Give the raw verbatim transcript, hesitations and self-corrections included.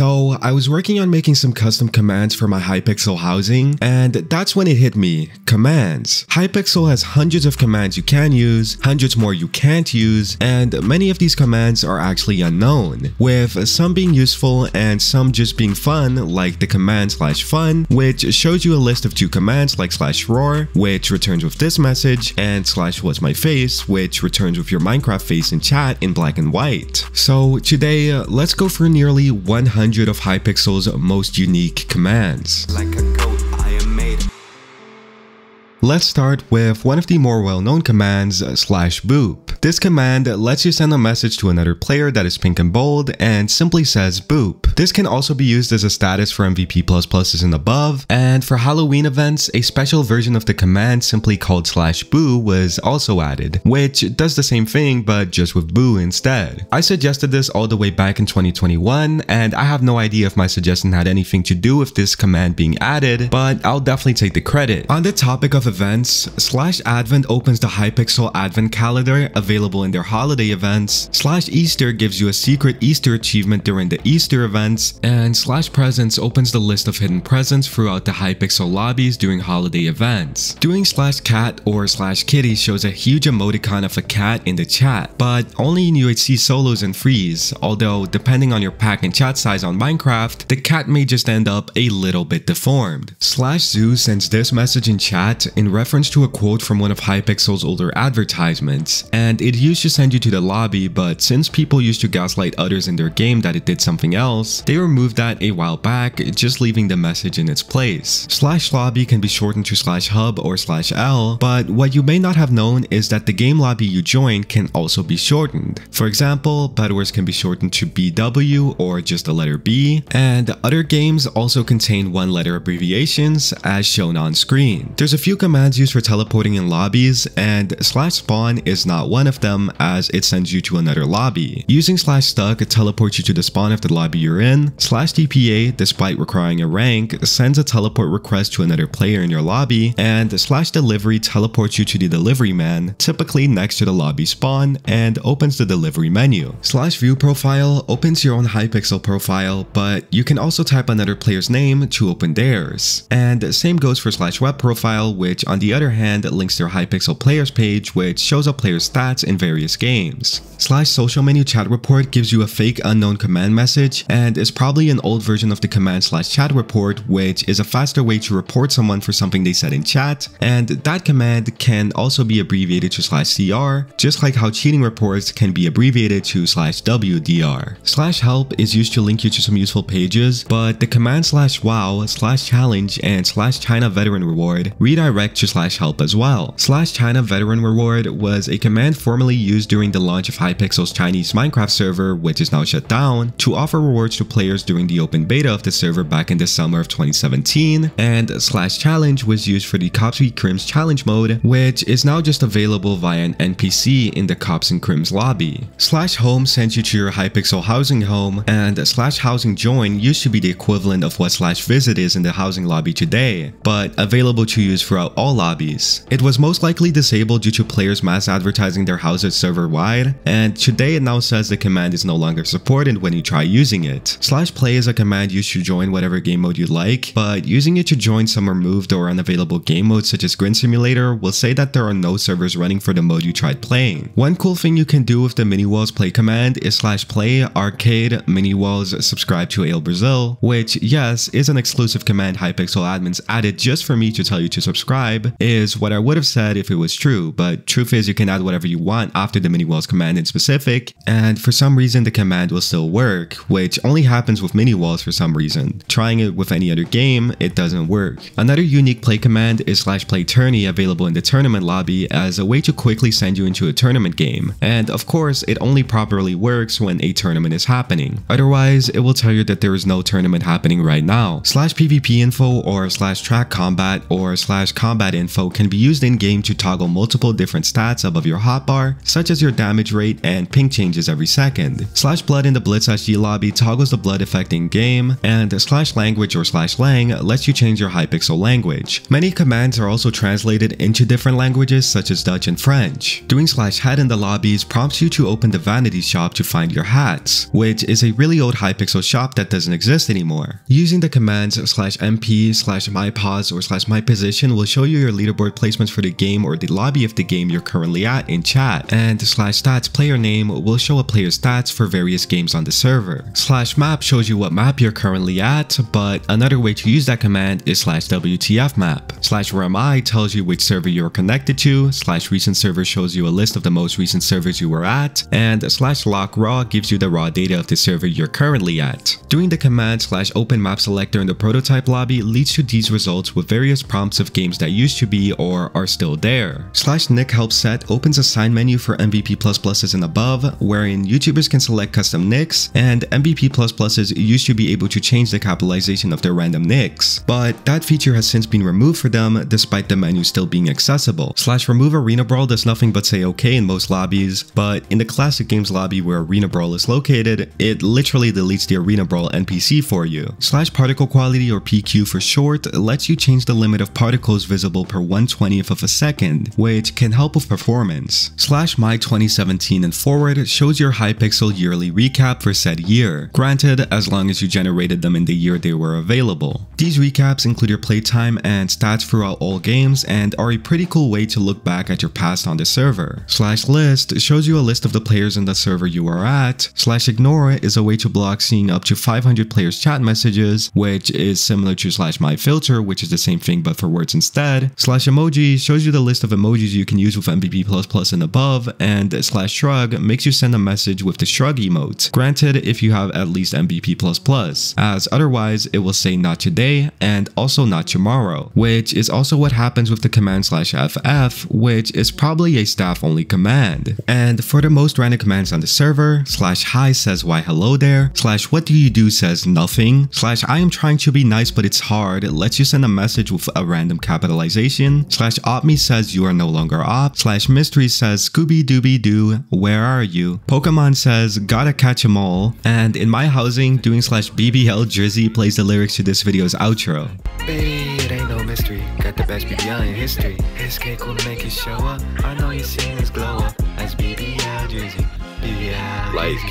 So I was working on making some custom commands for my Hypixel housing, and that's when it hit me. Commands. Hypixel has hundreds of commands you can use, hundreds more you can't use, and many of these commands are actually unknown, with some being useful and some just being fun, like the command slash fun, which shows you a list of two commands like slash roar, which returns with this message, and slash what's my face, which returns with your Minecraft face in chat in black and white. So today, uh, let's go for nearly one hundred of Hypixel's most unique commands. Like a goat, I am made. Let's start with one of the more well-known commands, slash boop. This command lets you send a message to another player that is pink and bold and simply says boop. This can also be used as a status for M V P plus pluses and above, and for Halloween events, a special version of the command simply called slash boo was also added, which does the same thing but just with boo instead. I suggested this all the way back in twenty twenty-one, and I have no idea if my suggestion had anything to do with this command being added, but I'll definitely take the credit. On the topic of events, slash advent opens the Hypixel advent calendar available in their holiday events, slash Easter gives you a secret Easter achievement during the Easter events, and slash presents opens the list of hidden presents throughout the Hypixel lobbies during holiday events. Doing slash cat or slash kitty shows a huge emoticon of a cat in the chat, but only in U H C solos and frees, although depending on your pack and chat size on Minecraft, the cat may just end up a little bit deformed. Slash zoo sends this message in chat in reference to a quote from one of Hypixel's older advertisements, and it used to send you to the lobby, but since people used to gaslight others in their game that it did something else, they removed that a while back, just leaving the message in its place. Slash lobby can be shortened to slash hub or slash L, but what you may not have known is that the game lobby you join can also be shortened. For example, Bed Wars can be shortened to B W or just the letter B, and other games also contain one letter abbreviations as shown on screen. There's a few commands used for teleporting in lobbies, and slash spawn is not one of them as it sends you to another lobby. Using slash stuck teleports you to the spawn of the lobby you're in, slash T P A, despite requiring a rank, sends a teleport request to another player in your lobby, and slash delivery teleports you to the delivery man, typically next to the lobby spawn, and opens the delivery menu. Slash view profile opens your own Hypixel profile, but you can also type another player's name to open theirs. And same goes for slash web profile, which which on the other hand links their Hypixel players page, which shows a player's stats in various games. Slash social menu chat report gives you a fake unknown command message and is probably an old version of the command slash chat report, which is a faster way to report someone for something they said in chat, and that command can also be abbreviated to slash C R, just like how cheating reports can be abbreviated to slash W D R. Slash help is used to link you to some useful pages, but the command slash wow, slash challenge, and slash China veteran reward redirect to slash help as well. Slash China veteran reward was a command formerly used during the launch of Hypixel's Chinese Minecraft server, which is now shut down, to offer rewards to players during the open beta of the server back in the summer of twenty seventeen, and slash challenge was used for the Cops and Crims challenge mode, which is now just available via an N P C in the Cops and Crims lobby. Slash home sends you to your Hypixel housing home, and slash housing join used to be the equivalent of what slash visit is in the housing lobby today, but available to use throughout all lobbies. It was most likely disabled due to players mass advertising their houses server-wide, and today it now says the command is no longer supported when you try using it. Slash play is a command used to join whatever game mode you like, but using it to join some removed or unavailable game modes such as Grin Simulator will say that there are no servers running for the mode you tried playing. One cool thing you can do with the mini walls play command is slash play arcade mini walls subscribe to Ale Brazil, which yes is an exclusive command Hypixel admins added just for me to tell you to subscribe, is what I would have said if it was true, but truth is you can add whatever you want after the mini walls command in specific, and for some reason the command will still work, which only happens with mini walls for some reason. Trying it with any other game, it doesn't work. Another unique play command is slash play tourney available in the tournament lobby as a way to quickly send you into a tournament game, and of course it only properly works when a tournament is happening. Otherwise, it will tell you that there is no tournament happening right now. Slash PvP info or slash track combat or slash combat combat info can be used in-game to toggle multiple different stats above your hotbar, such as your damage rate and ping changes every second. Slash Blood in the Blitz H D lobby toggles the blood effect in-game, and Slash Language or Slash Lang lets you change your Hypixel language. Many commands are also translated into different languages such as Dutch and French. Doing Slash Hat in the lobbies prompts you to open the vanity shop to find your hats, which is a really old Hypixel shop that doesn't exist anymore. Using the commands slash M P, slash my pause, or slash my position will show you your leaderboard placements for the game or the lobby of the game you're currently at in chat, and slash stats player name will show a player's stats for various games on the server. Slash map shows you what map you're currently at, but another way to use that command is slash W T F map. Slash where am I tells you which server you're connected to, slash recent server shows you a list of the most recent servers you were at, and slash lock raw gives you the raw data of the server you're currently at. Doing the command slash open map selector in the prototype lobby leads to these results with various prompts of games that used to be or are still there. Slash Nick help set opens a sign menu for M V P plus pluses and above, wherein YouTubers can select custom nicks, and M V P plus pluses used to be able to change the capitalization of their random nicks, but that feature has since been removed for them despite the menu still being accessible. Slash remove Arena Brawl does nothing but say okay in most lobbies, but in the classic games lobby where Arena Brawl is located, it literally deletes the Arena Brawl N P C for you. Slash particle quality or P Q for short lets you change the limit of particles visible per one twentieth of a second, which can help with performance. Slash my twenty seventeen and forward shows your Hypixel yearly recap for said year, granted as long as you generated them in the year they were available. These recaps include your playtime and stats throughout all games and are a pretty cool way to look back at your past on the server. Slash list shows you a list of the players in the server you are at. Slash ignore is a way to block seeing up to five hundred players chat messages, which is similar to slash my filter, which is the same thing but for words instead. Slash emoji shows you the list of emojis you can use with M V P plus plus and above, and slash shrug makes you send a message with the shrug emote, granted if you have at least M V P plus plus, as otherwise it will say not today and also not tomorrow, which is also what happens with the command slash F F, which is probably a staff only command. And for the most random commands on the server, slash hi says why hello there, slash what do you do says nothing, slash I am trying to be nice but it's hard it lets you send a message with a random capitalization, slash opme says you are no longer op, slash mystery says Scooby Dooby Doo where are you, Pokemon says gotta catch them all, and in my housing doing slash B B L Drizzy plays the lyrics to this video's outro. Baby, it ain't no mystery, got the best B B L in history, it's cool to make you show up, I know you seen this glow up, that's B B L Drizzy, B B L. Like